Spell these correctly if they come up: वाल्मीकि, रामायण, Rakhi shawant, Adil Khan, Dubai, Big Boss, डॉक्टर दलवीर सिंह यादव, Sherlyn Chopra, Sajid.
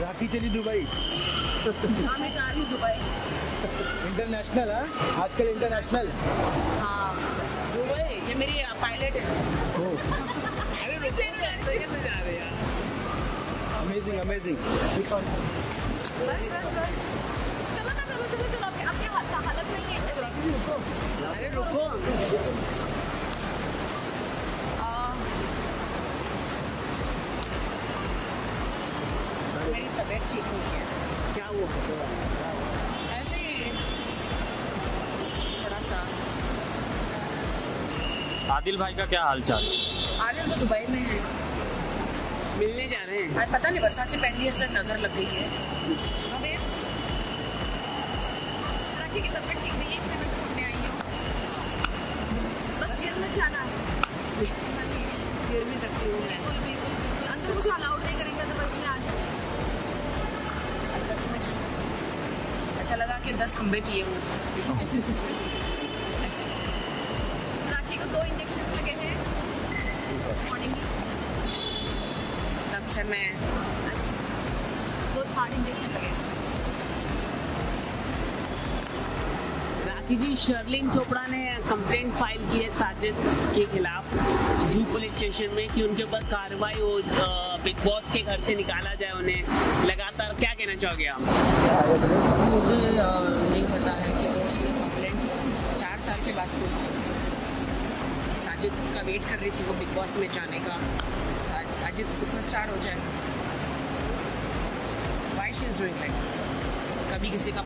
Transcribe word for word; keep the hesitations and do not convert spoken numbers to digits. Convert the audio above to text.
राखी चली दुबई। हाँ मैं जा रही हूँ दुबई। इंटरनेशनल है आजकल, इंटरनेशनल। हाँ दुबई, ये मेरी पायलट है। अरे जा रहे हैं। Amazing amazing. बस बस बस। चलो ना चलो चलो चलो, आपके हालत नहीं है। रुको। अरे रुको। बैठ ठीक नहीं है। क्या हुआ? ऐसे ही थोड़ा सा। आदिल भाई का क्या हाल चाल? आदिल तो दुबई में है, मिलने जा रहे हैं। आज पता नहीं बरसात से पहले इसलिए नजर लग गई है। राखी की तबीयत ठीक नहीं है इसलिए मैं छोड़ने आई हूँ। बस घर में जाना है। गिर भी सकती हूँ। बिल्कुल बिल्कुल बिल्कुल। अंदर कुछ अलाउड नहीं करेंगे तो बस मैं आ जाऊँ। ऐसा लगा कि दस खंबे पिए हो। राखी को दो इंजेक्शन लगे हैं मॉर्निंग तब से। मैं दो थर्ड इंजेक्शन लगे। राखी जी, शर्लिन चोपड़ा ने कंप्लेंट फाइल की है साजिद के खिलाफ जू पुलिस स्टेशन में कि उनके ऊपर कार्रवाई हो, बिग बॉस के घर से निकाला जाए उन्हें लगातार। क्या कहना चाहोगे आप? मुझे नहीं पता है कि वो उसमें कंप्लेंट चार साल के बाद हुई। साजिद का वेट कर रही थी वो बिग बॉस में जाने का। साजिद सुपरस्टार हो जाए। Why she is doing like this? कभी किसी का